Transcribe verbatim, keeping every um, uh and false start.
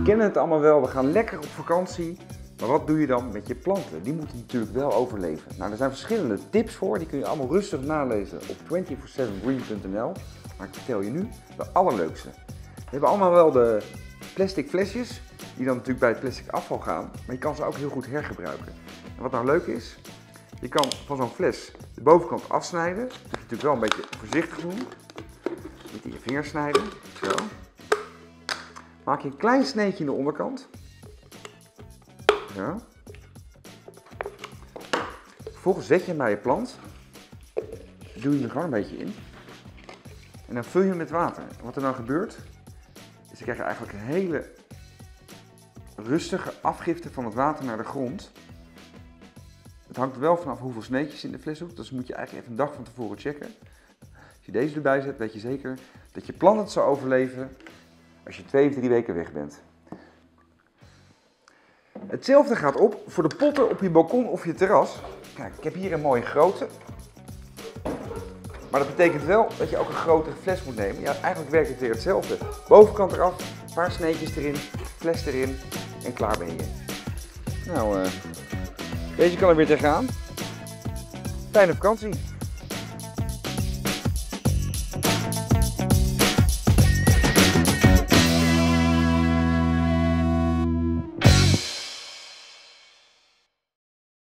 We kennen het allemaal wel, we gaan lekker op vakantie. Maar wat doe je dan met je planten? Die moeten natuurlijk wel overleven. Nou, er zijn verschillende tips voor, die kun je allemaal rustig nalezen op twee vier zeven green punt n l. Maar ik vertel je nu de allerleukste. We hebben allemaal wel de plastic flesjes, die dan natuurlijk bij het plastic afval gaan. Maar je kan ze ook heel goed hergebruiken. En wat nou leuk is, je kan van zo'n fles de bovenkant afsnijden. Dat moet je natuurlijk wel een beetje voorzichtig doen. Met je vingers snijden, zo. Maak je een klein sneetje in de onderkant. Ja. Vervolgens zet je hem bij je plant. Doe je er gewoon een beetje in. En dan vul je hem met water. En wat er dan gebeurt, is dan krijg je eigenlijk een hele rustige afgifte van het water naar de grond. Het hangt er wel vanaf hoeveel sneetjes in de fles hoeft. Dus moet je eigenlijk even een dag van tevoren checken. Als je deze erbij zet, weet je zeker dat je plant het zal overleven als je twee of drie weken weg bent. Hetzelfde gaat op voor de potten op je balkon of je terras. Kijk, ik heb hier een mooie grote. Maar dat betekent wel dat je ook een grotere fles moet nemen. Ja, eigenlijk werkt het weer hetzelfde. Bovenkant eraf, een paar sneetjes erin, fles erin en klaar ben je. Nou, uh, deze kan er weer tegenaan. Fijne vakantie.